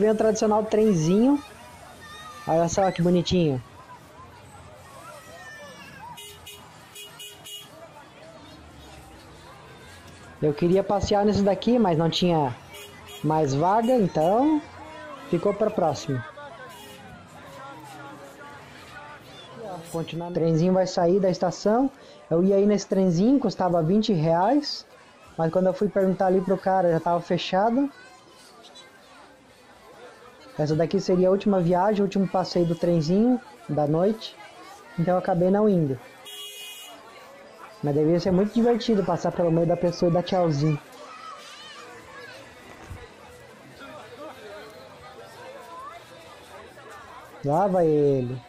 Vem o tradicional trenzinho. Olha só que bonitinho. Eu queria passear nisso daqui, mas não tinha mais vaga, então ficou para próximo. Continuando. O trenzinho vai sair da estação. Eu ia aí nesse trenzinho, custava R$20, mas quando eu fui perguntar ali pro cara, já tava fechado. Essa daqui seria a última viagem, o último passeio do trenzinho da noite, então eu acabei não indo. Mas devia ser muito divertido passar pelo meio da pessoa e dar tchauzinho. Lá vai ele.